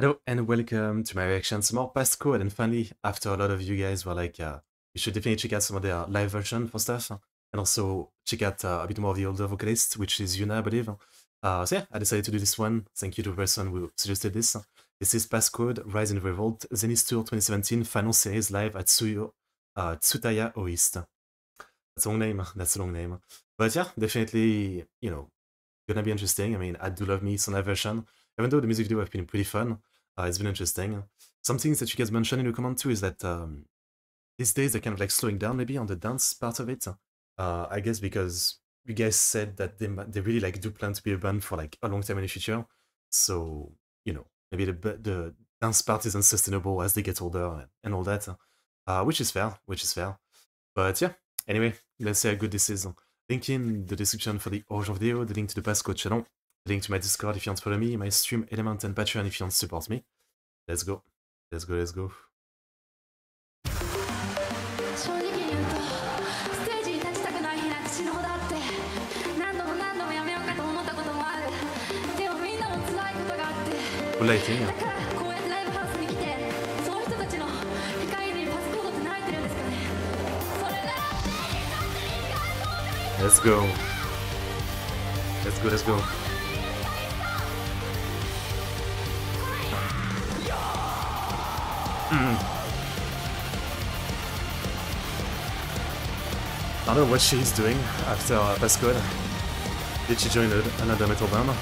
Hello and welcome to my reaction, some more Passcode, and finally, after a lot of you guys were like, you should definitely check out some of their live version for stuff, and also check out a bit more of the older vocalist, which is Yuna, I believe. So yeah, I decided to do this one. Thank you to the person who suggested this. This is Passcode, Rise and Revolt, Zenith Tour 2017, Final Series live at Tsutaya O-East. That's a long name, that's a long name. But yeah, definitely, you know, gonna be interesting. I mean, I do love me some live version. Even though the music video have been pretty fun, it's been interesting. Some things that you guys mentioned in the comment too is that these days they're kind of like slowing down maybe on the dance part of it. I guess because you guys said that they really like do plan to be a band for like a long time in the future. So, you know, maybe the dance part is unsustainable as they get older and all that, which is fair, But yeah, anyway, let's see how good this is. Link in the description for the original video, the link to the Passcode channel. Link to my Discord if you want to follow me, my stream, Element, and Patreon if you want to support me. Let's go. Let's go, let's go. Good lighting, yeah. Let's go. Let's go, let's go. I don't know what she's doing after Passcode. Did she join another metal band?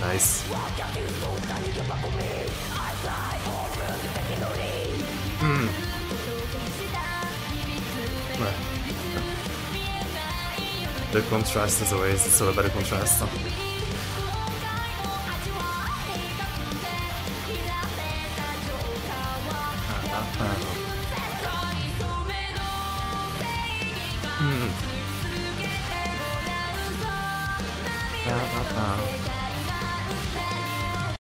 Nice. The contrast is always, it's all about the contrast.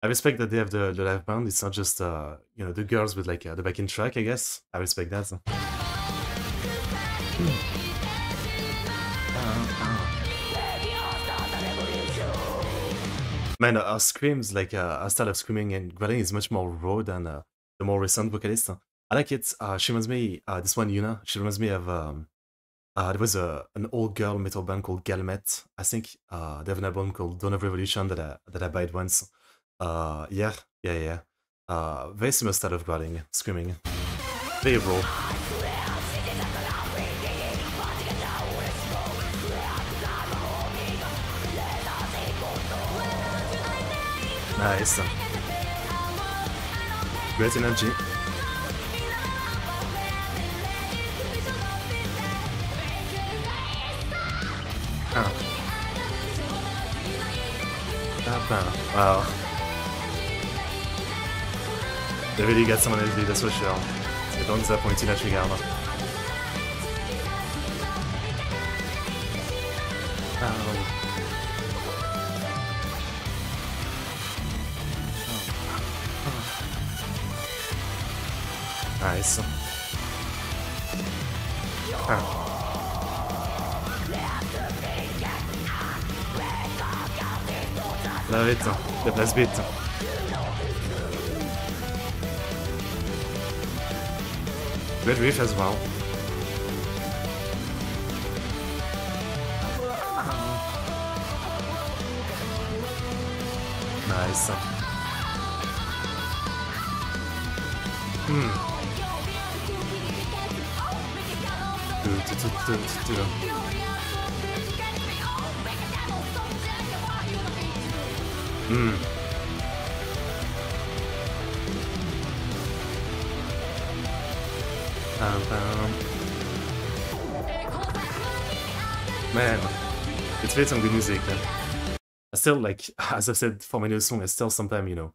I respect that they have the live band. It's not just you know, the girls with like the backing track, I guess. I respect that. Man, our screams, like our style of screaming and growling is much more raw than the more recent vocalist. I like it. She reminds me, this one, Yuna, she reminds me of, there was an all-girl metal band called Galmet, I think. They have an album called Dawn of Revolution that I bought once. Yeah. Very similar style of growling, screaming. Very raw. Nice. Great energy. Wow. They really got some energy, that's for sure. So don't disappoint in that regard. Nice. Love it, the blast beat. Great riff as well. Nice. Man, it's really some good music, man. I still, like, as I've said for my new song, I still sometimes, you know,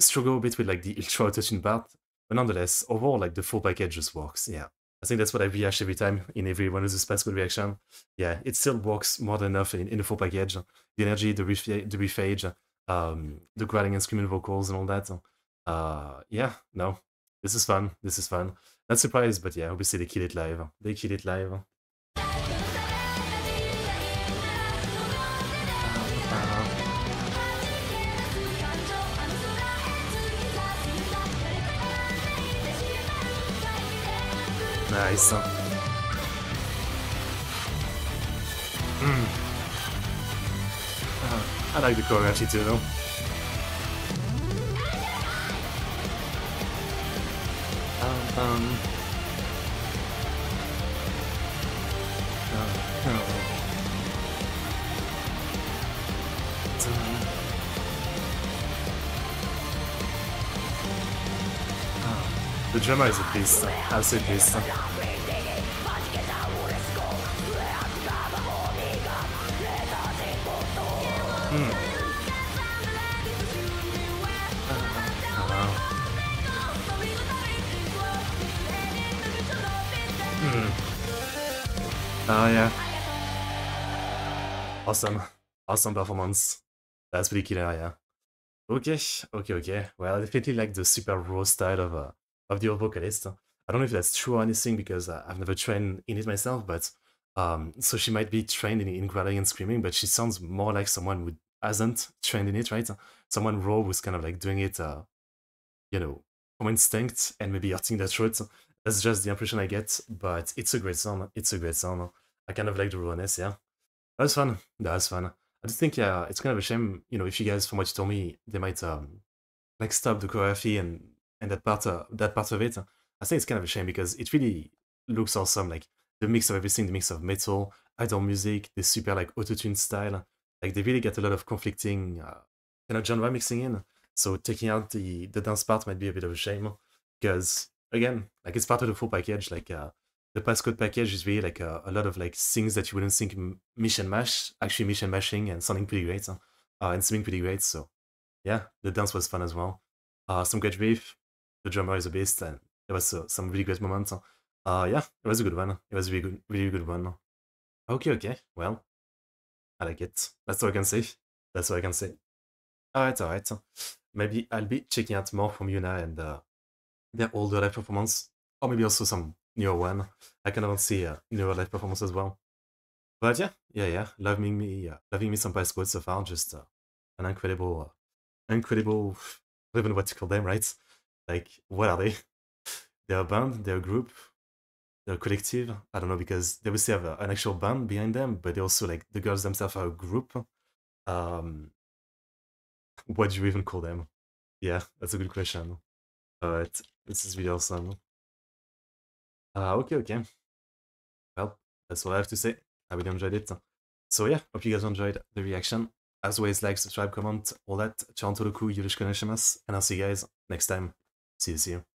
struggle a bit with like the ultra touching part, but nonetheless, overall, like the full package just works, yeah. I think that's what I rehash every time in every one of this Passcode reaction. Yeah, it still works more than enough in the full package. The energy, the riffage, the growling and screaming vocals and all that. Yeah, no. This is fun. This is fun. Not surprised, but yeah, obviously they kill it live. They kill it live. Nice. I like the choreography too, though. The drummer is a beast, absolute beast. Oh yeah. Awesome. Awesome performance. That's pretty killer, yeah. Okay, okay, okay. Well, I definitely like the super raw style of the old vocalist. I don't know if that's true or anything because I've never trained in it myself, but so she might be trained in growling and screaming, but she sounds more like someone who hasn't trained in it, right? Someone raw who's kind of like doing it, you know, from instinct and maybe hurting their throat. That's just the impression I get, but it's a great song. It's a great song. I kind of like the rawness, yeah. That was fun. That was fun. I just think, yeah, it's kind of a shame, you know, if you guys, from what you told me, they might like stop the choreography and that part of it. I think it's kind of a shame because it really looks awesome, like the mix of everything, the mix of metal, idol music, the super like auto-tune style. Like they really get a lot of conflicting kind of genre mixing in. So taking out the dance part might be a bit of a shame because, again, like it's part of the full package. Like the Passcode package is really like a lot of like things that you wouldn't think mish and mash, actually mish and mashing and sounding pretty great and seeming pretty great. So yeah, the dance was fun as well. Some great riff, the drummer is a beast, and there was some really great moments. Yeah, it was a good one. It was a really good one. Okay, okay. Well, I like it. That's all I can say. That's all I can say. All right, all right. Maybe I'll be checking out more from Yuna and their older live performance, or maybe also some newer one. I kind of see newer live performance as well. But yeah, yeah, yeah. Loving me some Passcode so far. Just an incredible, incredible. I don't even know what to call them, right? Like, what are they? They're a band, they're a group, they're a collective. I don't know because they obviously have an actual band behind them, but they also like the girls themselves are a group. What do you even call them? Yeah, that's a good question. But this is really awesome. Okay, okay. Well, that's all I have to say. I really enjoyed it. So yeah, hope you guys enjoyed the reaction. As always, like, subscribe, comment, all that. Channel Toroku, yoroshiku onegaishimasu, and I'll see you guys next time. See you.